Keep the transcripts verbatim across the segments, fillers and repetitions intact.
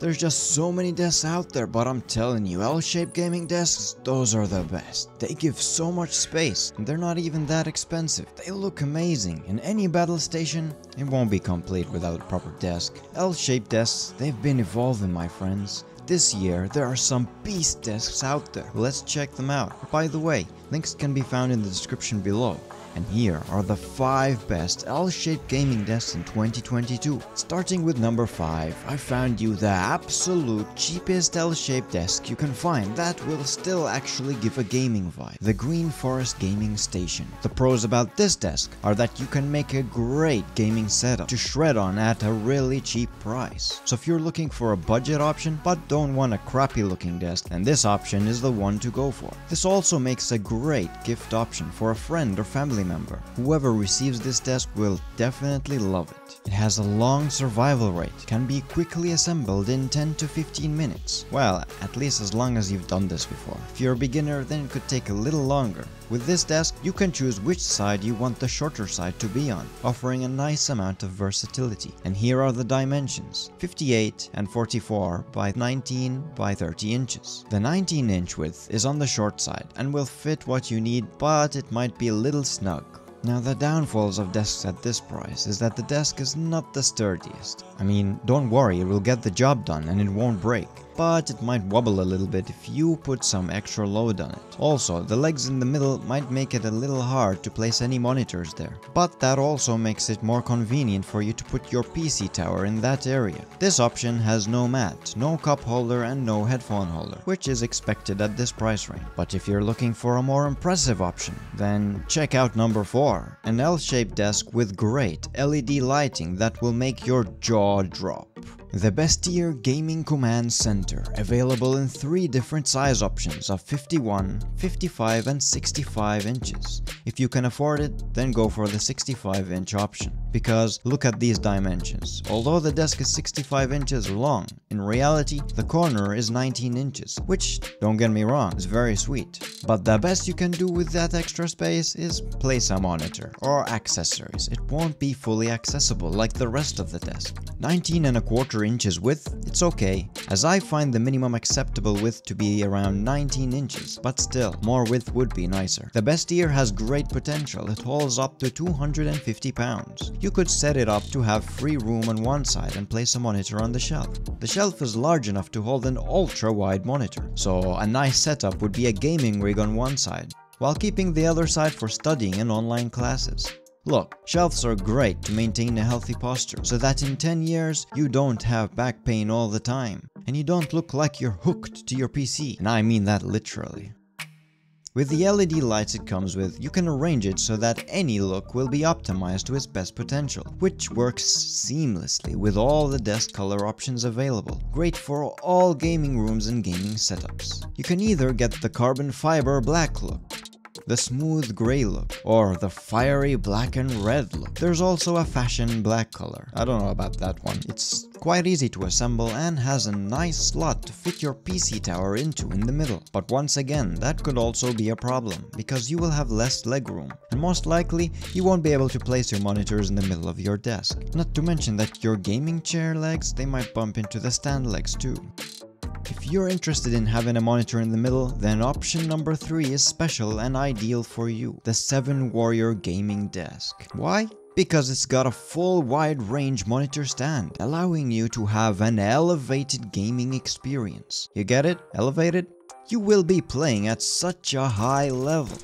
There's just so many desks out there, but I'm telling you, L-shaped gaming desks, those are the best. They give so much space, and they're not even that expensive. They look amazing. In any battle station, it won't be complete without a proper desk. L-shaped desks, they've been evolving, my friends. This year, there are some beast desks out there. Let's check them out. By the way, links can be found in the description below. And here are the five best L-shaped gaming desks in twenty twenty-two. Starting with number five, I found you the absolute cheapest L-shaped desk you can find that will still actually give a gaming vibe. The Green Forest Gaming Station. The pros about this desk are that you can make a great gaming setup to shred on at a really cheap price. So if you're looking for a budget option but don't want a crappy looking desk, then this option is the one to go for. This also makes a great gift option for a friend or family member. member. Whoever receives this desk will definitely love it. It has a long survival rate, can be quickly assembled in ten to fifteen minutes. Well, at least as long as you've done this before. If you're a beginner, then it could take a little longer. With this desk, you can choose which side you want the shorter side to be on, offering a nice amount of versatility. And here are the dimensions, fifty-eight and forty-four by nineteen by thirty inches. The nineteen inch width is on the short side and will fit what you need, but it might be a little snug. Now, the downfalls of desks at this price is that the desk is not the sturdiest. I mean, don't worry, it will get the job done and it won't break. But it might wobble a little bit if you put some extra load on it. Also, the legs in the middle might make it a little hard to place any monitors there. But that also makes it more convenient for you to put your P C tower in that area. This option has no mat, no cup holder and no headphone holder, which is expected at this price range. But if you're looking for a more impressive option, then check out number four. An L-shaped desk with great L E D lighting that will make your jaw drop. The Bestier Gaming Command Center, available in three different size options of fifty-one, fifty-five and sixty-five inches. If you can afford it, then go for the sixty-five inch option. Because look at these dimensions. Although the desk is sixty-five inches long, in reality the corner is nineteen inches, which, don't get me wrong, is very sweet. But the best you can do with that extra space is place a monitor or accessories. It won't be fully accessible like the rest of the desk. nineteen and a quarter inches width, it's okay, as I find the minimum acceptable width to be around nineteen inches, but still, more width would be nicer. The Bestier has great potential. It holds up to two hundred fifty pounds. You could set it up to have free room on one side and place a monitor on the shelf. The shelf is large enough to hold an ultra-wide monitor, so a nice setup would be a gaming rig on one side, while keeping the other side for studying and online classes. Look, shelves are great to maintain a healthy posture, so that in ten years you don't have back pain all the time, and you don't look like you're hooked to your P C, and I mean that literally. With the L E D lights it comes with, you can arrange it so that any look will be optimized to its best potential, which works seamlessly with all the desk color options available. Great for all gaming rooms and gaming setups. You can either get the carbon fiber black look, the smooth grey look, or the fiery black and red look. There's also a fashion black color. I don't know about that one. It's quite easy to assemble and has a nice slot to fit your P C tower into in the middle. But once again, that could also be a problem, because you will have less legroom, and most likely you won't be able to place your monitors in the middle of your desk. Not to mention that your gaming chair legs, they might bump into the stand legs too. If you're interested in having a monitor in the middle, then option number three is special and ideal for you. The Seven Warrior Gaming Desk. Why? Because it's got a full wide-range monitor stand, allowing you to have an elevated gaming experience. You get it? Elevated? You will be playing at such a high level.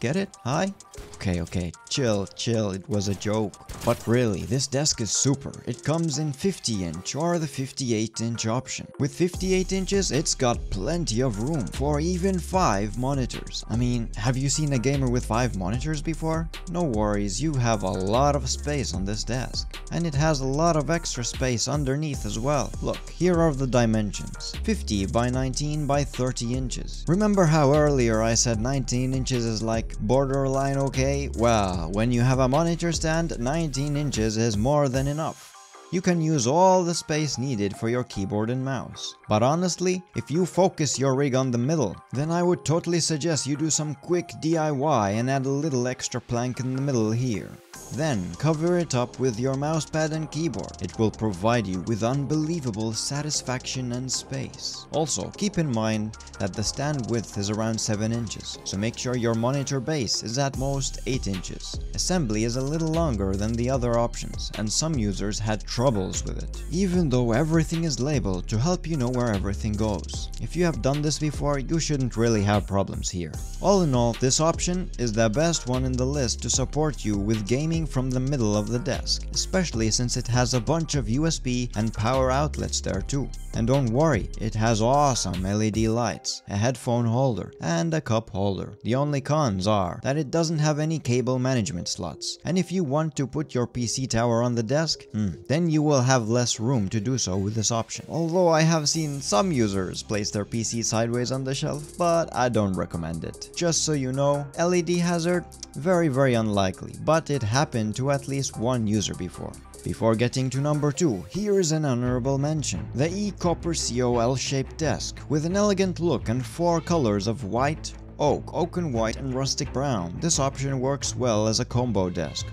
Get it? Hi? Okay, okay, chill, chill, it was a joke. But really, this desk is super. It comes in fifty inch or the fifty-eight inch option. With fifty-eight inches, it's got plenty of room for even five monitors. I mean, have you seen a gamer with five monitors before? No worries, you have a lot of space on this desk. And it has a lot of extra space underneath as well. Look, here are the dimensions. fifty by nineteen by thirty inches. Remember how earlier I said nineteen inches is like borderline okay? Well, when you have a monitor stand, nineteen inches is more than enough. You can use all the space needed for your keyboard and mouse. But honestly, if you focus your rig on the middle, then I would totally suggest you do some quick D I Y and add a little extra plank in the middle here. Then cover it up with your mousepad and keyboard. It will provide you with unbelievable satisfaction and space. Also, keep in mind that the stand width is around seven inches, so make sure your monitor base is at most eight inches. Assembly is a little longer than the other options, and some users had troubles with it, even though everything is labeled to help you know where everything goes. If you have done this before, you shouldn't really have problems here. All in all, this option is the best one in the list to support you with gaming from the middle of the desk, especially since it has a bunch of U S B and power outlets there too. And don't worry, it has awesome L E D lights, a headphone holder, and a cup holder. The only cons are that it doesn't have any cable management slots, and if you want to put your P C tower on the desk, hmm, then you will have less room to do so with this option. Although I have seen some users place their P C sideways on the shelf, but I don't recommend it. Just so you know, L E D hazard? Very very unlikely, but it happened to at least one user before. Before getting to number two, here is an honorable mention. The Ecoprsio L-shaped desk with an elegant look and four colors of white, oak, oaken white and rustic brown. This option works well as a combo desk.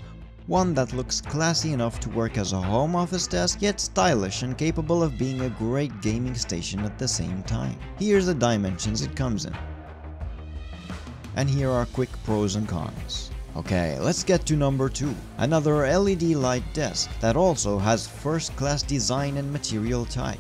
One that looks classy enough to work as a home office desk, yet stylish and capable of being a great gaming station at the same time. Here's the dimensions it comes in. And here are quick pros and cons. Okay, let's get to number two. Another L E D light desk that also has first-class design and material type.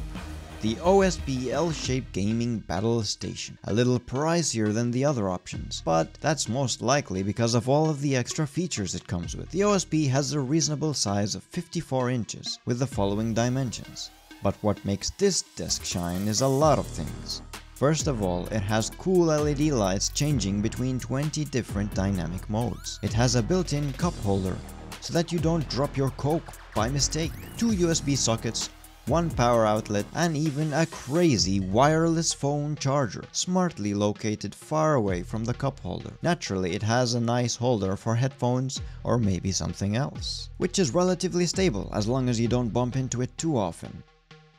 The O S P L-shaped gaming battle station. A little pricier than the other options, but that's most likely because of all of the extra features it comes with. The O S P has a reasonable size of fifty-four inches with the following dimensions. But what makes this desk shine is a lot of things. First of all, it has cool L E D lights changing between twenty different dynamic modes. It has a built-in cup holder, so that you don't drop your Coke by mistake. Two U S B sockets, one power outlet, and even a crazy wireless phone charger, smartly located far away from the cup holder. Naturally, it has a nice holder for headphones or maybe something else, which is relatively stable as long as you don't bump into it too often.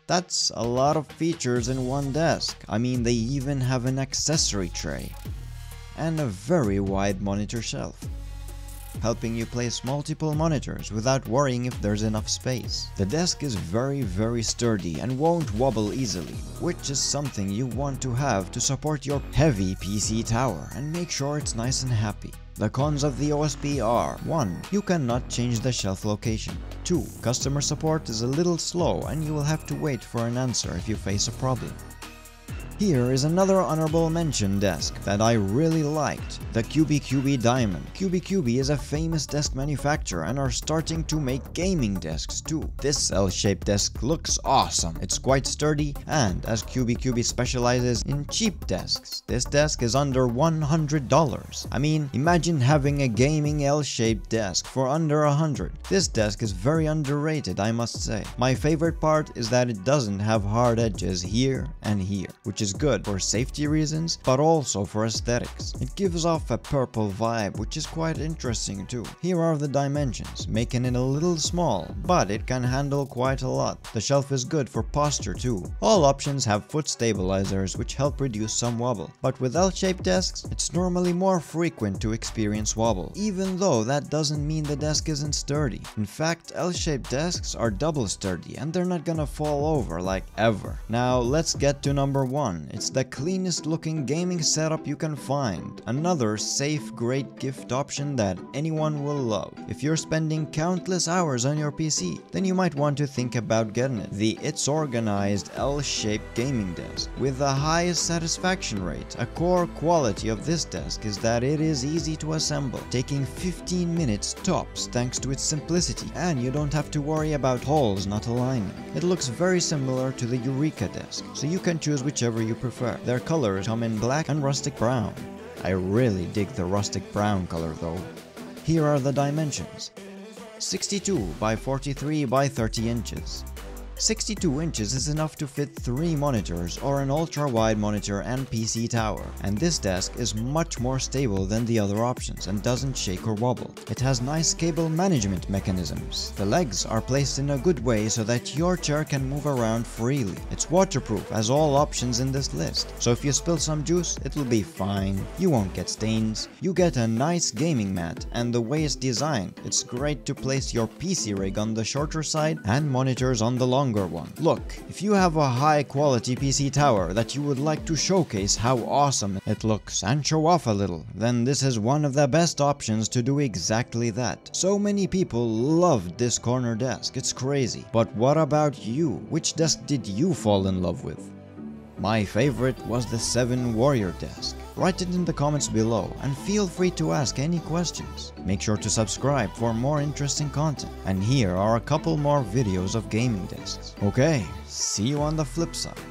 That's a lot of features in one desk. I mean, they even have an accessory tray and a very wide monitor shelf, helping you place multiple monitors without worrying if there's enough space. The desk is very very sturdy and won't wobble easily, which is something you want to have to support your heavy P C tower and make sure it's nice and happy. The cons of the O S P are: one You cannot change the shelf location. two Customer support is a little slow and you will have to wait for an answer if you face a problem. Here is another honorable mention desk that I really liked, the CubiCubi Diamond. CubiCubi is a famous desk manufacturer and are starting to make gaming desks too. This L-shaped desk looks awesome. It's quite sturdy, and as CubiCubi specializes in cheap desks, this desk is under one hundred dollars. I mean, imagine having a gaming L-shaped desk for under one hundred dollars. This desk is very underrated, I must say. My favorite part is that it doesn't have hard edges here and here, which is good for safety reasons but also for aesthetics. It gives off a purple vibe, which is quite interesting too. Here are the dimensions, making it a little small, but it can handle quite a lot. The shelf is good for posture too. All options have foot stabilizers which help reduce some wobble, but with L-shaped desks it's normally more frequent to experience wobble, even though that doesn't mean the desk isn't sturdy. In fact, L-shaped desks are double sturdy and they're not gonna fall over like ever. Now let's get to number one. It's the cleanest looking gaming setup you can find. Another safe, great gift option that anyone will love. If you're spending countless hours on your P C, then you might want to think about getting it. The It's Organized L-shaped gaming desk. With the highest satisfaction rate, a core quality of this desk is that it is easy to assemble, taking fifteen minutes tops thanks to its simplicity, and you don't have to worry about holes not aligning. It looks very similar to the Eureka desk, so you can choose whichever you prefer. Their colors come in black and rustic brown. I really dig the rustic brown color though. Here are the dimensions: sixty-two by forty-three by thirty inches, sixty-two inches is enough to fit three monitors or an ultra-wide monitor and P C tower, and this desk is much more stable than the other options and doesn't shake or wobble. It has nice cable management mechanisms. The legs are placed in a good way so that your chair can move around freely. It's waterproof as all options in this list, so if you spill some juice, it'll be fine. You won't get stains. You get a nice gaming mat, and the way it's designed, it's great to place your P C rig on the shorter side and monitors on the longer one. Look, if you have a high quality P C tower that you would like to showcase how awesome it looks and show off a little, then this is one of the best options to do exactly that. So many people loved this corner desk, it's crazy. But what about you? Which desk did you fall in love with? My favorite was the Seven Warrior desk. Write it in the comments below and feel free to ask any questions. Make sure to subscribe for more interesting content. And here are a couple more videos of gaming desks. Okay, see you on the flip side.